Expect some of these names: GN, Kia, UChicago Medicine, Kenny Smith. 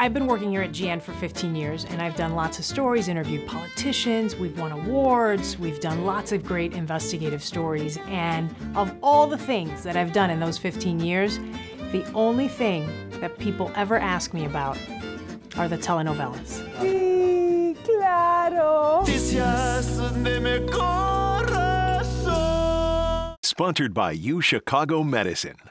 I've been working here at GN for 15 years, and I've done lots of stories, interviewed politicians, we've won awards, we've done lots of great investigative stories, and of all the things that I've done in those 15 years, the only thing that people ever ask me about are the telenovelas. Sí, claro. Sponsored by UChicago Medicine.